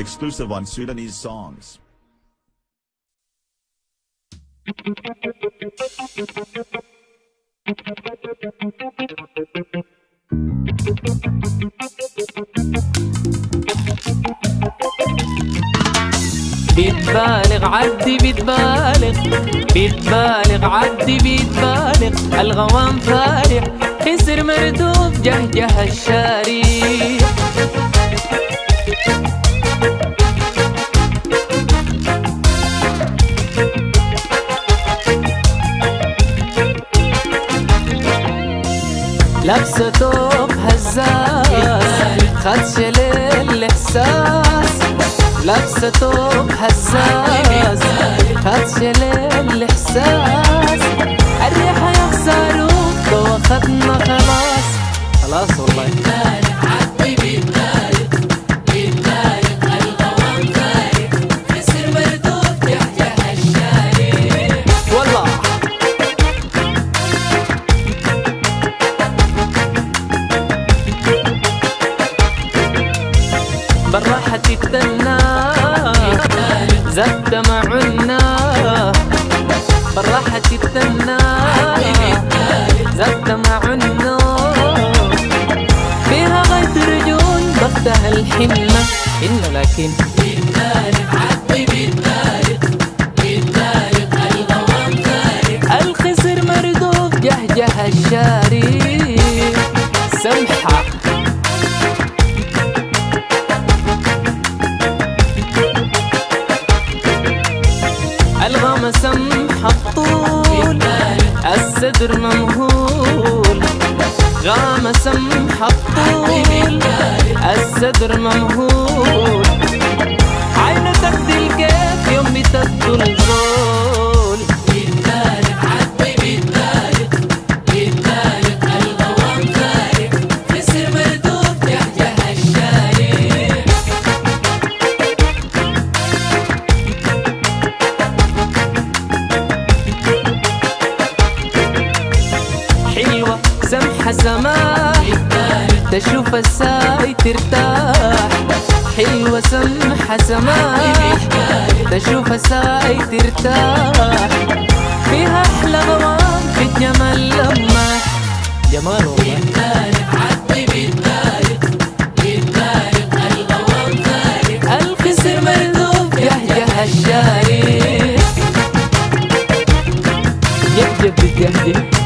Exclusive on Sudanese songs. بتبالغ عدي بتبالغ بتبالغ عدي بتبالغ الغوام فارح خسر مردود جهجه الشارع لابسة توب هزاز خد شليل الإحساس لابسة توب هزاز خد شليل الإحساس الريحة يا خساروك وخدنا خلاص خلاص والله بالراحة تتنى زاد تمعنا بالراحة تتنى زاد تمعنا فيها غيط رجون ضغطها الحنة إنه لكن بتبالغ عدي بتبالغ بتبالغ الغوام فارغ الخسر مردوف جهجه الشاري سمحة الغامة سمحة بطول الصدر ممهول غامة سمحة بطول الصدر ممهول عينة تقضي الكيف يوم بتبدو البول بتبالغ عدي بتبالغ بتبالغ الغوام فارغ خسر مردود جهجه الشارع سمحة سماح تشوف الساي ترتاح حلوة سمحة سماح تشوف الساي ترتاح فيها أحلى غوام في الجمال لماح جمال والله بتبالغ عدي بتبالغ بتبالغ الغوام فارغ الخسر مردوب جهجه الشارع جهجه بجهجه